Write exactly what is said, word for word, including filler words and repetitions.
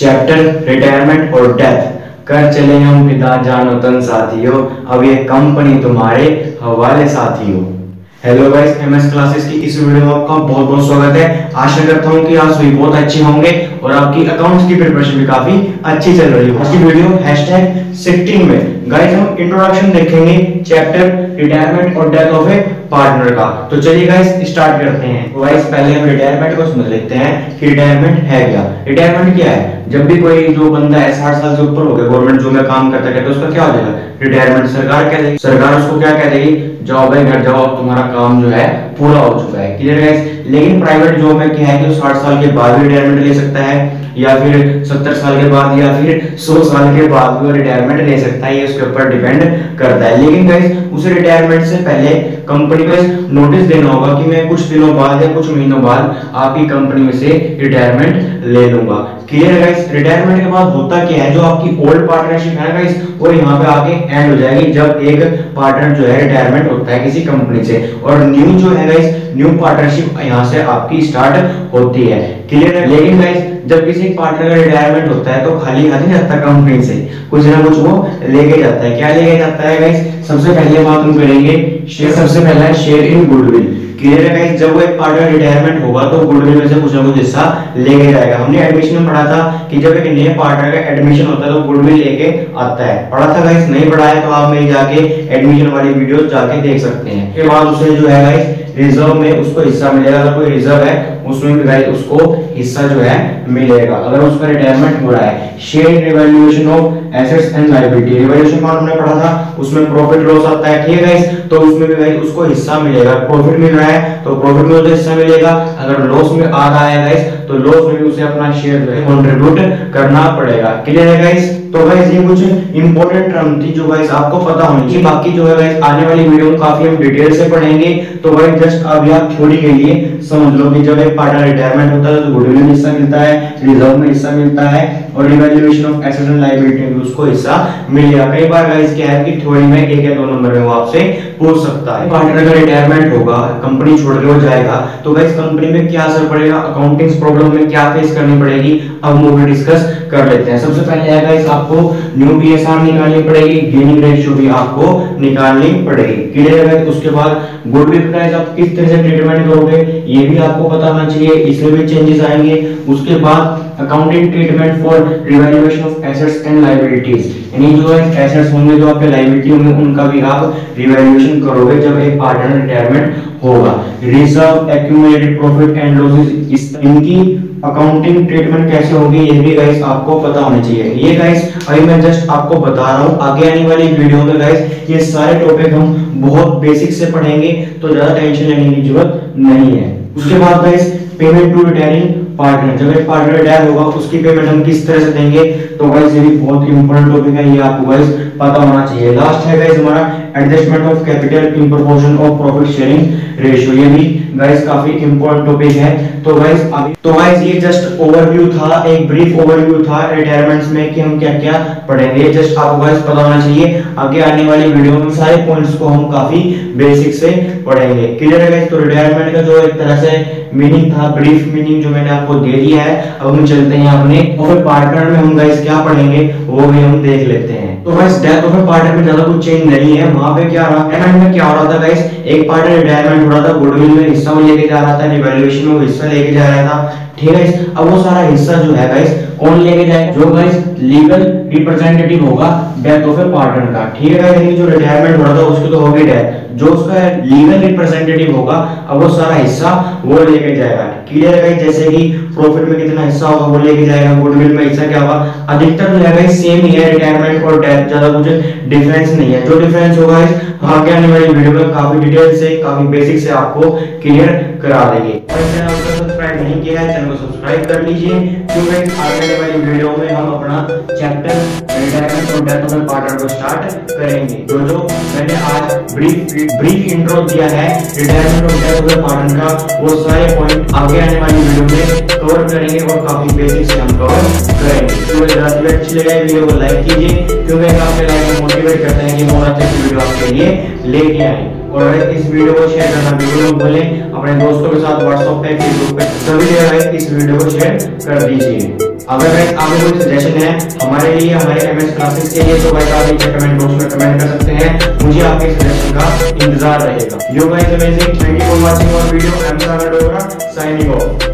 Chapter retirement और death कर चले हम पिता जानो तन साथियों, अब ये कंपनी तुम्हारे हवाले साथियों। हेलो गाइस, एमएस क्लासेस की इस वीडियो में आपका बहुत बहुत स्वागत है। आशा करता हूँ कि आप सभी बहुत अच्छे होंगे और आपकी अकाउंट्स की प्रिपरेशन भी काफी अच्छी चल रही है। आज की वीडियो हैशटैग सोलह में गाइस हम इंट्रोडक्शन देखेंगे चैप्टर रिटायरमेंट और डेथ ऑफ ए पार्टनर का। तो चलिए गाइस स्टार्ट करते हैं। तो गाइस पहले हम रिटायरमेंट को समझ लेते हैं कि रिटायरमेंट है क्या। रिटायरमेंट क्या है? जब भी कोई जो बंदा है साठ साल से ऊपर हो गया, गवर्नमेंट जो में काम करता है, तो उसका क्या हो जाएगा रिटायरमेंट। सरकार क्या देगी? सरकार उसको क्या कह देगी? जाओ भाई घर जाओ, तुम्हारा काम जो है पूरा हो चुका है, क्लियर गाइस। लेकिन प्राइवेट जॉब में क्या है कि साठ साल के बाद भी रिटायरमेंट ले सकता है, या फिर सत्तर साल के बाद या फिर सौ साल के बाद भी वो रिटायरमेंट ले सकता है, ये उसके ऊपर डिपेंड करता है। लेकिन गाइस उसे रिटायरमेंट से पहले कंपनी को नोटिस देना होगा कि मैं कुछ दिनों बाद या कुछ महीनों बाद आपकी कंपनी में से रिटायरमेंट ले लूंगा, क्लियर गाइस। रिटायरमेंट के बाद होता क्या है, जो आपकी ओल्ड पार्टनरशिप है गाइस वो यहाँ पे आके एंड हो जाएगी जब एक पार्टनर जो है रिटायरमेंट होता है किसी कंपनी से, और न्यू जो है गाइस न्यू पार्टनरशिप यहाँ से आपकी स्टार्ट होती है, क्लियर है। लेकिन गाइस जब किसी पार्टनर का रिटायरमेंट होता है तो खाली हाथ नहीं जाता, कंपनी से कुछ ना कुछ वो लेके जाता है। क्या लेके जाता है गाइस? सबसे पहले बात हम करेंगे शेयर। सबसे पहला है शेयर इन गुडविल, क्लियर है गाइस। जब वो एक पार्टनर रिटायरमेंट होगा तो गुडविल में से कुछ ना कुछ हिस्सा लेके जाएगा। हमने एडमिशन में पढ़ा था कि जब एक नए पार्टनर का एडमिशन होता है तो गुडविल लेके आता है, पढ़ा था गाइस। नहीं पढ़ा है तो आप मेरी जाके एडमिशन वाली वीडियो जाके देख सकते हैं। उसके बाद उसे जो है गाइस रिजर्व में उसको हिस्सा मिलेगा, अगर कोई रिजर्व है उसमें भी गाइस उसको हिस्सा जो है मिलेगा अगर उसका रिटायरमेंट हो रहा है। Share revaluation of assets and liability, revaluation का हमने पढ़ा था, उसमें प्रॉफिट लॉस आता है, ठीक है गाइस। तो उसमें भी गाइस उसको हिस्सा मिलेगा, प्रॉफिट मिल रहा है तो प्रॉफिट में उसे हिस्सा मिलेगा, अगर लॉस में आ रहा है गाइस तो लॉस में भी उसे अपना शेयर जो है कंट्रीब्यूट करना पड़ेगा, क्लियर है गाइस। तो गाइस ये कुछ इंपॉर्टेंट टर्म थी जो गाइस आपको पता होनी चाहिए। बाकी जो है गाइस आने वाली वीडियो में काफी हम डिटेल से पढ़ेंगे, तो गाइस जस्ट अभी आप थ्योरी के लिए समझ लो कि जब एक पार्टनर रिटायरमेंट होता है तो गुडविल में हिस्सा मिलता है, रिजर्व में हिस्सा मिलता है और revaluation of asset and liability में उसको हिस्सा मिलेगा। कई बार गाइस क्या है कि थ्योरी में एक या दो नंबर में वो आपसे पूछ सकता है। पार्टनर का रिटायरमेंट होगा, कंपनी छोड़ के वो जाएगा, तो गाइस कंपनी में क्या असर पड़ेगा, अकाउंटिंग प्रॉब्लम में क्या फेस करनी पड़ेगी, अब हम डिस्कस कर लेते हैं। सबसे पहले है गाइस आपको न्यू पीएसआर निकालनी पड़ेगी, गेनिंग रेशियो भी आपको निकालनी पड़ेगी, क्लियर है। उसके बाद गुडविल प्राइस आप किस तरह से ट्रीटमेंट करोगे ये भी आपको पता होना चाहिए, इसमें भी चेंजेस आएंगे। उसके बाद accounting treatment for revaluation of assets and liabilities, यानी जो एसेट्स होंगे जो आपके लायबिलिटी होंगे उनका भी आप रिवैल्यूएशन करोगे जब एक पार्टनर रिटायरमेंट होगा। Reserve, accumulated profit and losses, इनकी अकाउंटिंग ट्रीटमेंट कैसे होगी ये भी गाइस आपको पता होना चाहिए। ये गाइस अभी मैं जस्ट आपको बता रहा हूँ, आगे आने वाली वीडियो में गाइस ये सारे टॉपिक हम बहुत बेसिक से पढ़ेंगे, तो ज्यादा टेंशन लेने की जरूरत नहीं है। उसके बाद guys payment to retiring partner, जब एक पार्टनर रिटायर होगा उसकी पेमेंट हम किस तरह से देंगे, तो गाइस ये भी बहुत इंपॉर्टेंट टॉपिक है, ये आपको गाइस पता होना चाहिए। लास्ट है गाइस हमारा adjustment of capital in proportion of profit sharing ratio, ये भी गाइस काफी इंपॉर्टेंट टॉपिक है। तो गाइस अभी तो गाइस ये जस्ट ओवरव्यू था, एक ब्रीफ ओवरव्यू था रिटायरमेंट्स में कि हम क्या-क्या पढ़ेंगे, जस्ट आपको गाइस पता होना चाहिए। आगे आने वाली वीडियो में सारे पॉइंट्स को हम काफी बेसिक से पढ़ेंगे, क्लियर है गाइस। तो रिटायरमेंट का जो एक तरह से मीनिंग था, ब्रीफ मीनिंग जो मैंने आपको दे दिया है, अब हम चलते हैं अपने और पार्टनर में हम गाइस क्या पढ़ेंगे वो भी हम देख लेते हैं। तो गाइस डेथ ऑफ पार्टनर में ज्यादा कुछ चेंज नहीं है, वहां पे क्या रहा, रिटायरमेंट में क्या हो रहा था गाइस, एक पार्टनर रिटायरमेंट हो रहा था, गुडविल में हिस्सा लेके जा रहा था, रिवैल्यूएशन में हिस्सा लेके जा रहा था, ठीक है। अब वो सारा हिस्सा जो है गाइस कौन लेके जाएगा, जो गाइस लीगल रिप्रेजेंटेटिव होगा डेथ ऑफ ए पार्टनर का, ठीक है। यानी जो रिटायरमेंट हो रहा था उसकी तो हो गई डेथ, जो उसका लीगल रिप्रेजेंटेटिव होगा अब वो सारा हिस्सा वो लेके जाएगा, क्लियर है गाइस। जैसे कि प्रॉफिट में कितना हिस्सा होगा वो लेके जाएगा, गुडविल में हिस्सा क्या होगा, अधिकतर जो है गाइस सेम ही है रिटायरमेंट और डेथ, ज्यादा कुछ डिफरेंस नहीं है। जो डिफरेंस होगा गाइस आगे आने वाली वीडियो में काफी डिटेल से काफी बेसिक से आपको क्लियर करा देंगे। नहीं किया है चैनल को सब्सक्राइब कर लीजिए, क्योंकि आने वाली वीडियो में हम अपना चैप्टर रिटायरमेंट और डेथ ऑफ पार्टनर को स्टार्ट करेंगे। जो जो मैंने आज ब्रीफ ब्रीफ इंट्रो दिया है रिटायरमेंट और डेथ ऑफ पार्टनर का, वो सारे पॉइंट आगे आने वाली वीडियो में कवर करेंगे और काफी बेसिक से हम कवर करेंगे। तो अगर अच्छी लगे वीडियो को लाइक कीजिए, क्योंकि आपके लाइक को मोटिवेट करते हैं कि और अच्छी वीडियो आपके लिए लेके आए, और इस वीडियो को शेयर करना बिल्कुल मत भूलें, अपने दोस्तों के साथ व्हाट्सएप पे, फेसबुक पे सभी जगह इस वीडियो को शेयर कर दीजिए। अगर आपके कोई सजेशन है हमारे लिए, हमारे एमएस क्लासेस के लिए, तो भाई आप नीचे कमेंट बॉक्स में कमेंट कर सकते हैं। मुझे आपके सजेशन का इंतजार रहेगा। You guys amazing, thank you for watching our video. I am Sagar Dogra signing of.